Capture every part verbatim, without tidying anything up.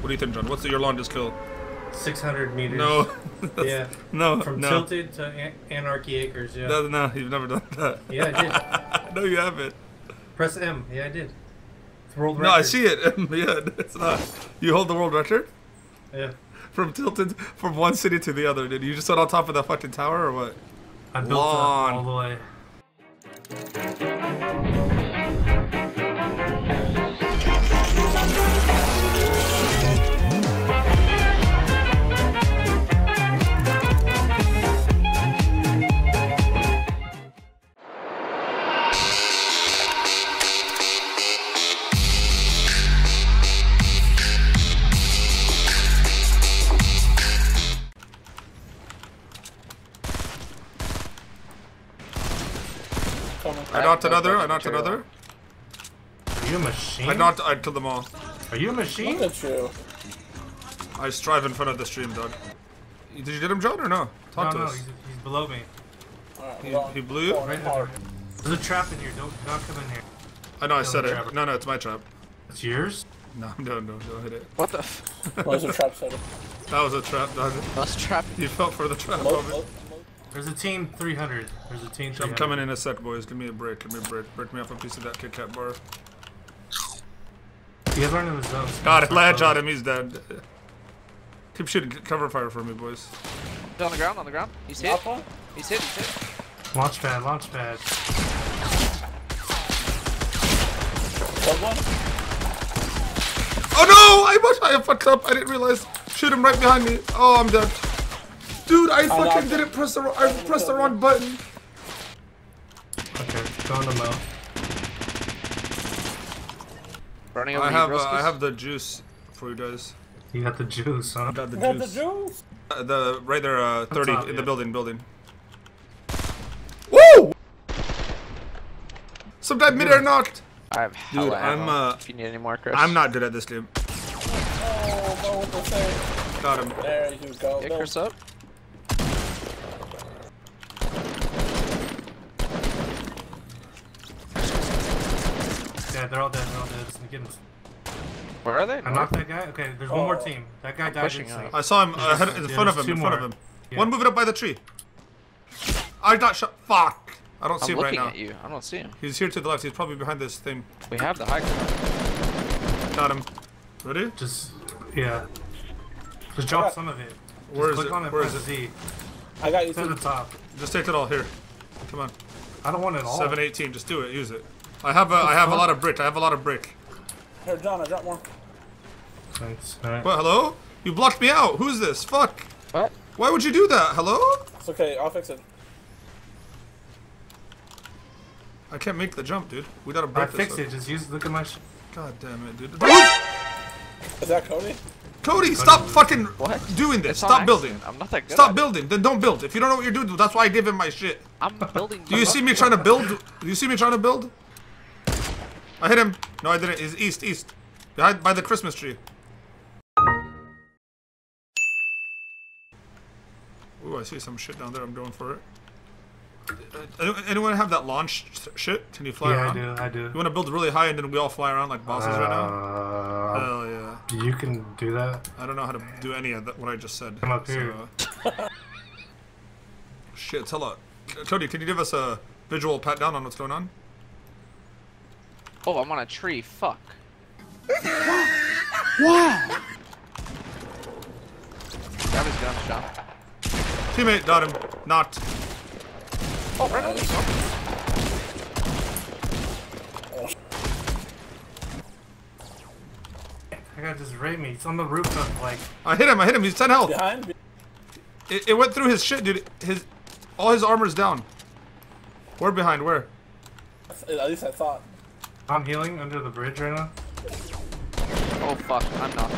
What do you think, John? What's your longest kill? six hundred meters. No. Yeah. No. From no. Tilted to An Anarchy Acres. Yeah. No, no, you've never done that. Yeah, I did. No, you haven't. Press M. Yeah, I did. It's world record. No, I see it. Yeah, it's not. You hold the world record? Yeah. From Tilted, from one city to the other, dude. You just stood on top of that fucking tower, or what? I built Long. it all the way. I knocked another, I knocked another. Are you a machine? I knocked, I killed them all. Are you a machine? Look at you. I strive in front of the stream, dog. Did you get him, John, or no? Talk no, to no, us. He's, he's below me. Right, he, well, he blew you? Right there. There's a trap in here, don't, don't come in here. I know, I said it. Trap. No, no, it's my trap. It's yours? No, no, no, don't hit it. What the f? That was a trap, set up. That was a trap, dog. That was a trap. You fell for the trap, Bobby. There's a team three hundred. There's a team three hundred. I'm coming in a sec, boys. Give me a break. Give me a break. Break me off a piece of that Kit Kat bar. You guys aren't in the zone. Got it. Latch on him. He's dead. Keep shooting. Cover fire for me, boys. He's on the ground. On the ground. He's hit. Alpha? He's hit. He's hit. Launch pad. Launch pad. One. Oh no! I must. I fucked up. I didn't realize. Shoot him right behind me. Oh, I'm dead. Dude, I fucking didn't press the I pressed the wrong button. Okay, going to low. Running over I have uh, I have the juice for you guys. You got the juice, huh? I got the you juice. Got the juice. Uh, the right there, uh, thirty top, in yeah. the building, building. Woo! Some guy mid air knocked. I have hella Dude, ammo. I'm uh, if you need any more, Chris. I'm not good at this game. Oh, no, what the heck? Got him. There you go. Get Chris up. Yeah, they're all dead, they're all dead. It's the kittens. Where are they? I knocked that guy. Okay, there's oh. one more team. That guy I'm died instantly. I saw him uh, just, in front yeah, of him, in front more. of him. Yeah. One moving up by the tree. I got shot. Fuck. I don't see I'm him right now. I'm looking at you. I don't see him. He's here to the left. He's probably behind this thing. We have the high ground. Got him. Ready? Just, yeah. Just drop got... some of it. Where just is it? On it? Where is it? Z. I got you. It's at the top. Just take it all here. Come on. I don't want it all. seven eighteen. Just do it. Use it. I have a, I have a lot of brick. I have a lot of brick. Here, John, I dropped more. Thanks. All right. What? Hello? You blocked me out. Who's this? Fuck. What? Why would you do that? Hello? It's okay. I'll fix it. I can't make the jump, dude. We gotta break I this. I fixed it. Just use. Look at my. Sh God damn it, dude. Is that Cody? Cody, stop Cody. fucking what? doing this. It's stop building. I'm not that good. Stop building. It. Then don't build. If you don't know what you're doing, that's why I give him my shit. I'm building. Do you see me trying to build? Do you see me trying to build? I hit him. No, I didn't. He's east, east. Behind, by the Christmas tree. Ooh, I see some shit down there. I'm going for it. Uh, anyone have that launch shit? Can you fly yeah, around? Yeah, I do. I do. You want to build really high and then we all fly around like bosses uh, right now? Hell yeah. You can do that? I don't know how to do any of that, what I just said. Come up so, here. Uh... shit, tell us. Cody, can you give us a visual pat down on what's going on? Oh, I'm on a tree. Fuck. Wow. Grab his gun, shot. Teammate, got him. Knocked. Oh, right on the top. I gotta just raid me. It's on the rooftop, like. I hit him. I hit him. He's ten health. Behind. It, it went through his shit, dude. His, all his armor's down. Where behind? Where? At least I thought. I'm healing under the bridge right now. Oh fuck, I'm not.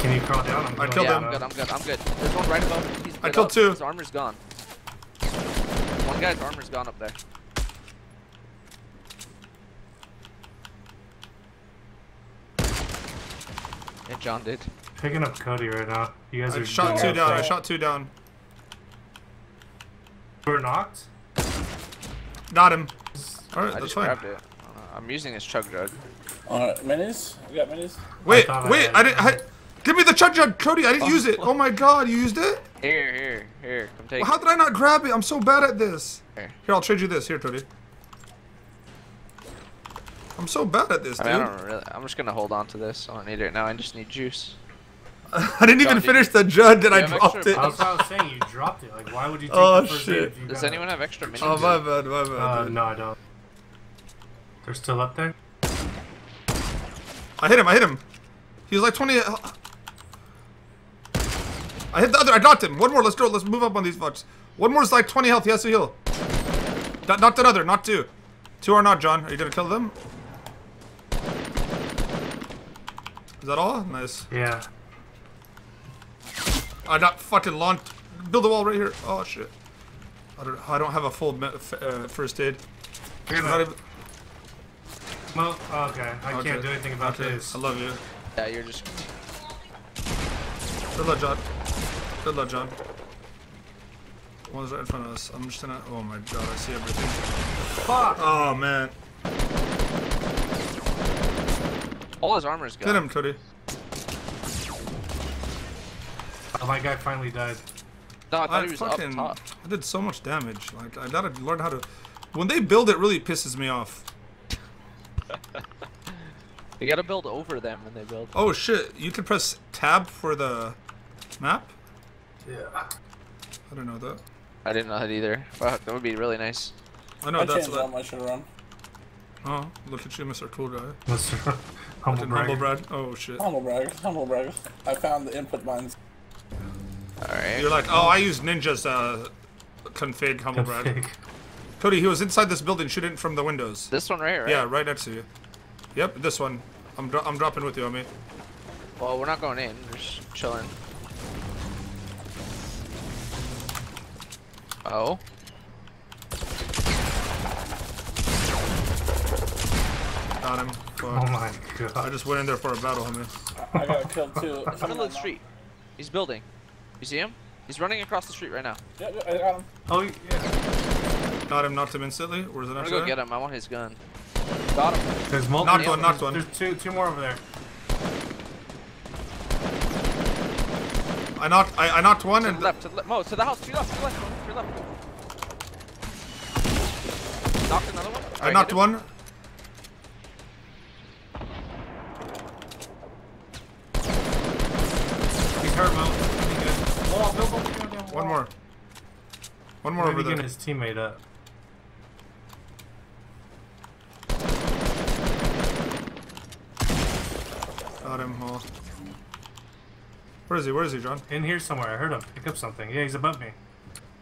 Can you crawl down? I'm I killed yeah, him. I'm good, I'm good, I'm good. There's one right above me. He's I killed up. two. His armor's gone. One guy's armor's gone up there. Yeah, John did. Picking up Cody right now. You guys I are shot two down, I shot two down. You were knocked? Got him. Alright, that's fine. I'm using his chug jug. Alright, minis? We got minis? Wait, I wait, I, I didn't. I, Give me the chug-jug, Cody. I didn't oh, use it. Fuck. Oh my god, you used it? Here, here, here. Come take well, it. How did I not grab it? I'm so bad at this. Here, here I'll trade you this. Here, Cody. I'm so bad at this, I mean, dude. I don't really, I'm just gonna hold on to this. I don't need it now. I just need juice. I didn't even God, finish the jug, and I dropped it. That's what I was saying. You dropped it. Like, why would you take oh, the first shit. If you Does anyone it? Have extra minis? Oh, my bad, my bad. Uh, no, I don't. They're still up there? I hit him, I hit him. He was like twenty. I hit the other, I knocked him. One more, let's go, let's move up on these fucks. One more is like twenty health, he has to heal. D knocked another, not two. Two are not, John. Are you gonna kill them? Is that all? Nice. Yeah. I got fucking launched. Build a wall right here. Oh shit. I don't, I don't have a full uh, first aid. Well, okay. I okay. can't do anything about okay. this. I love you. Yeah, you're just... Good luck, John. Good luck, John. One's right in front of us. I'm just gonna... Oh my god, I see everything. Fuck! Oh, man. All his armor's gone. Get him, Cody. Oh, my guy finally died. No, I thought I he was fucking, up top. I did so much damage. Like, I gotta learn how to... When they build, it really pisses me off. You gotta build over them when they build. Oh shit, you can press tab for the map? Yeah. I don't know that. I didn't know that either. Wow, that would be really nice. I know I that's what I should run. Oh, look at you, Mister Cool Guy. Mister Humble Brag. Humble Brag. Oh shit. Humble Brag. Humble Brag. I found the input lines. Alright. You're like, oh, I use Ninja's uh, config Humble Brag. Cody, he was inside this building shooting from the windows. This one right here, right? Yeah, right next to you. Yep, this one. I'm dro I'm dropping with you, homie. Well, we're not going in. We're just chilling. Oh. Got him. Fuck. Oh my god. I just went in there for a battle, homie. I got killed too. He's in the middle of the street. He's building. You see him? He's running across the street right now. Yeah, yeah, I got him. Oh, yeah. Got him, knocked him instantly. Where's the next one? I'm gonna go get him. I want his gun. Got him. There's multiple. Knocked one, knocked one. There's two, two more over there. I knocked, I, I knocked one to and. Left, to the left. Mo, to the house, to the left, to the left, to the left. Knocked another one. I right, knocked one. He's hurt, Mo. He's good. One more. One more Maybe over there. He's getting his teammate up. Got him all. Where is he? Where is he, John? In here somewhere. I heard him pick up something. Yeah, he's above me.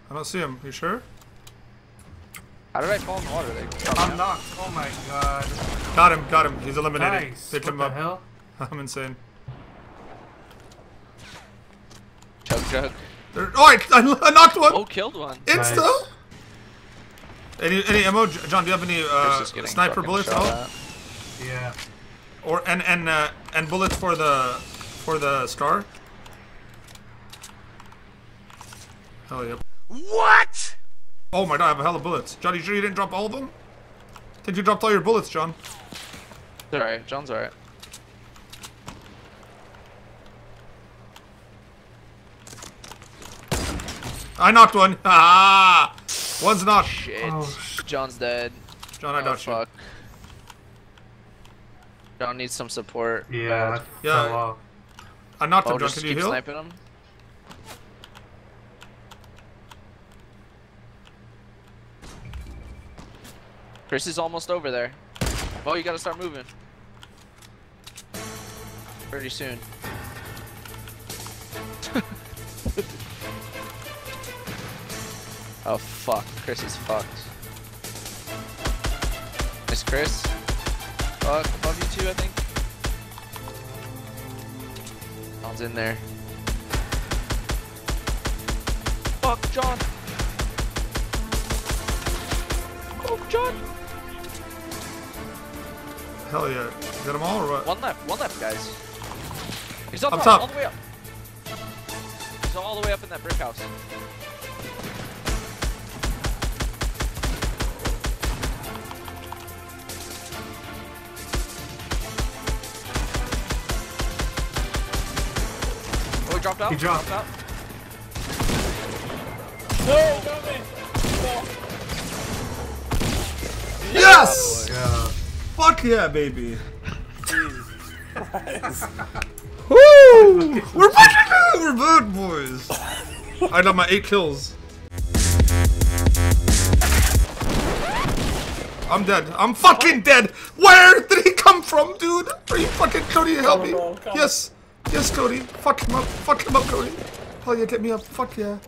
I don't see him. You sure? How did I fall in the water? I'm knocked. Oh my god. Got him. Got him. He's eliminated. Nice. Picked him up. Hell? I'm insane. Chug chug. They're, oh, I, I knocked one. Oh, killed one. Insta. Nice. Any any ammo, John? Do you have any uh, sniper bullets? Oh. Yeah. Or and and uh, and bullets for the for the star. Hell yep. What? Oh my god, I have a hell of bullets. John, you sure you didn't drop all of them? I think you dropped all your bullets, John. It's alright, John's alright. I knocked one. Ah, one's knocked. Shit. Oh. John's dead. John, I oh, knocked fuck. you. John needs some support. Yeah. Bad. Yeah. Oh, wow. I knocked him, John. Can you heal? Sniping him. Chris is almost over there. Oh, you gotta start moving. Pretty soon. Oh fuck. Chris is fucked. Nice, Chris. Fuck, above you two, I think. John's in there. Fuck, John! Oh, John! Hell yeah. You got them all or what? One left, one left, guys. He's up, up top, top, all the way up. He's all the way up in that brick house. dropped out. He dropped. dropped out. No, got me. No. Yes! Yeah. Fuck yeah, baby. Woo! We're fucking We're bird boys. I got my eight kills. I'm dead. I'm fucking dead. Where did he come from, dude? Are you fucking Cody? Help me. Yes. Yes, Cody. Fuck him up. Fuck him up, Cody. Oh yeah, get me up. Fuck yeah.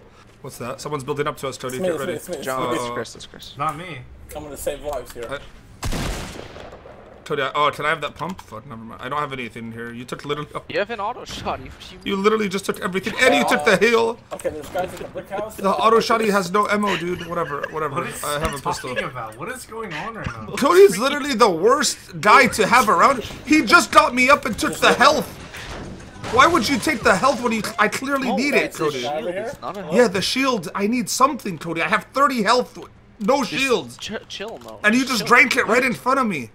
What's that? Someone's building up to us, Cody. It's me, get ready. It's me, it's me, it's me. It's Chris. It's Chris. Not me. I'm gonna save lives here. I... Cody, I... oh, can I have that pump? Fuck, never mind. I don't have anything here. You took literally. Oh. You have an auto shot. You, you literally just took everything, and uh, you took the heel. Okay, there's guys in the brick house. The auto shotty has no ammo, dude. Whatever, whatever. What is I have a pistol. About? What is going on right now? Cody's literally the worst guy to have around. He just got me up and took the health. Why would you take the health when you? I clearly oh, need it, Cody. Yeah, the shield. I need something, Cody. I have thirty health, no shield. Ch chill, no. And you just chill. drank it right in front of me.